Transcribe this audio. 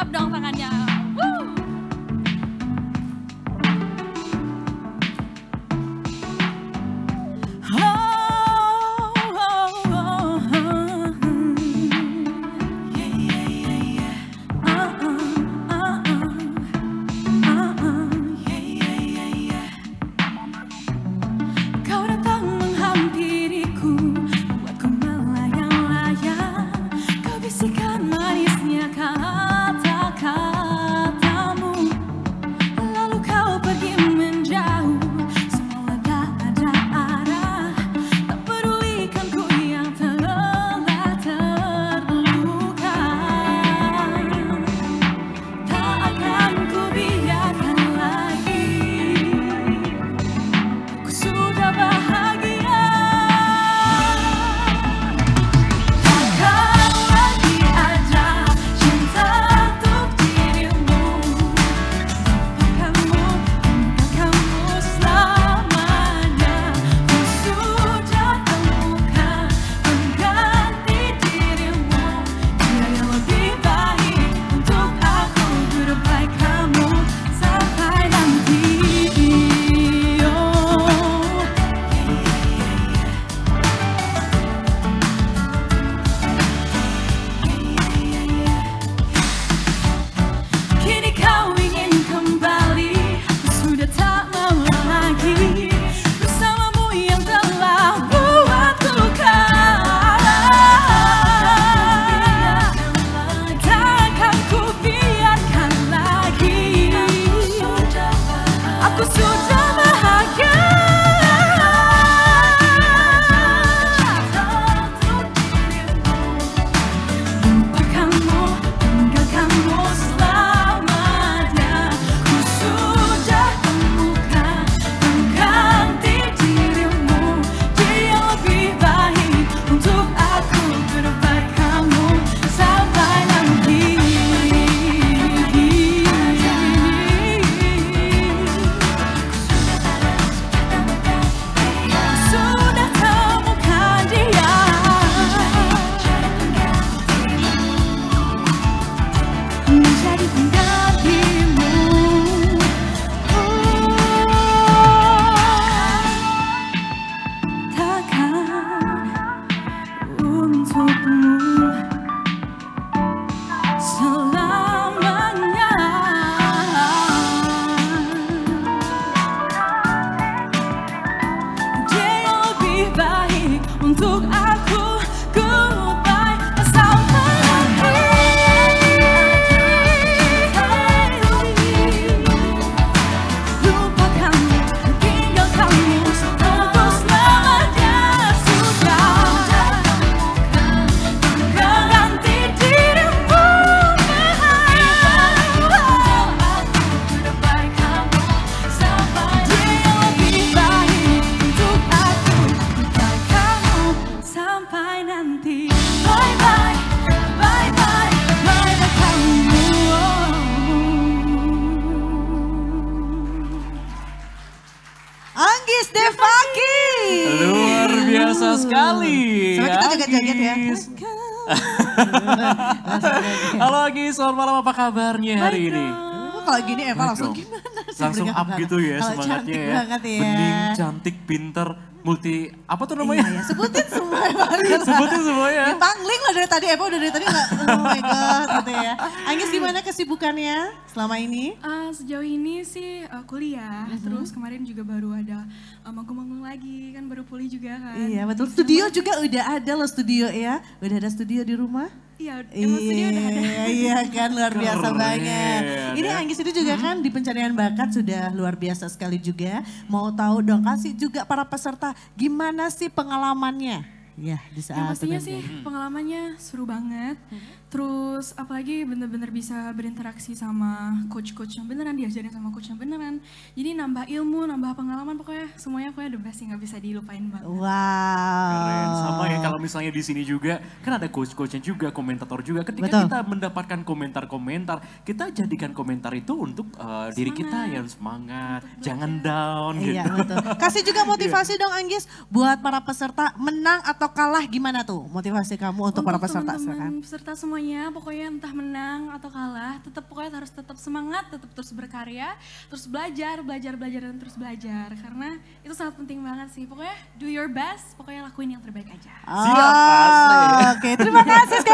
Clap dong tangannya. Woo. Anggis Devaki. Luar biasa sekali. Soalnya kita joget-joget ya. Halo Anggis, selamat malam, apa kabarnya hari ini? Kalau gini Eva langsung gimana sih? Langsung up gitu ya semangatnya ya. Bening, cantik, pinter, multi apa tuh namanya? Iya, sebutin semua ya. Sebutin semua ya. Dipangling lah dari tadi, Eva udah dari tadi gak, oh my god gitu ya. Anggis gimana kesibukannya selama ini? Sejauh ini sih kuliah, terus kemarin juga baru ada manggung-manggung lagi, kan baru pulih juga kan. Iya betul, studio juga udah ada loh studio ya, udah ada studio di rumah. Iya, emang studio udah ada. Iya kan, luar biasa banget. Ini Anggis ini juga kan di pencarian bakat sudah luar biasa sekali juga. Mau tahu dong, kasih juga para peserta gimana sih pengalamannya? Ya, di saat pastinya sih pengalamannya seru banget. Terus apalagi bener-bener bisa berinteraksi sama coach-coach yang beneran, diajarin sama coach yang beneran. Jadi nambah ilmu, nambah pengalaman, pokoknya semuanya pokoknya the best sih, gak bisa dilupain banget. Wow. Keren, sama ya kalau misalnya di sini juga kan ada coach-coachnya juga, komentator juga. Ketika betul, kita mendapatkan komentar-komentar, kita jadikan komentar itu untuk diri kita yang semangat, jangan down gitu. Iya, betul. Kasih juga motivasi dong Anggis buat para peserta menang atau kalau kalah gimana tuh motivasi kamu untuk para peserta? Silakan. Peserta semuanya pokoknya entah menang atau kalah, tetap pokoknya harus tetap semangat, tetap terus berkarya, terus belajar dan terus belajar karena itu sangat penting banget sih. Pokoknya do your best, pokoknya lakuin yang terbaik aja. Oh, siap. Oke, terima kasih.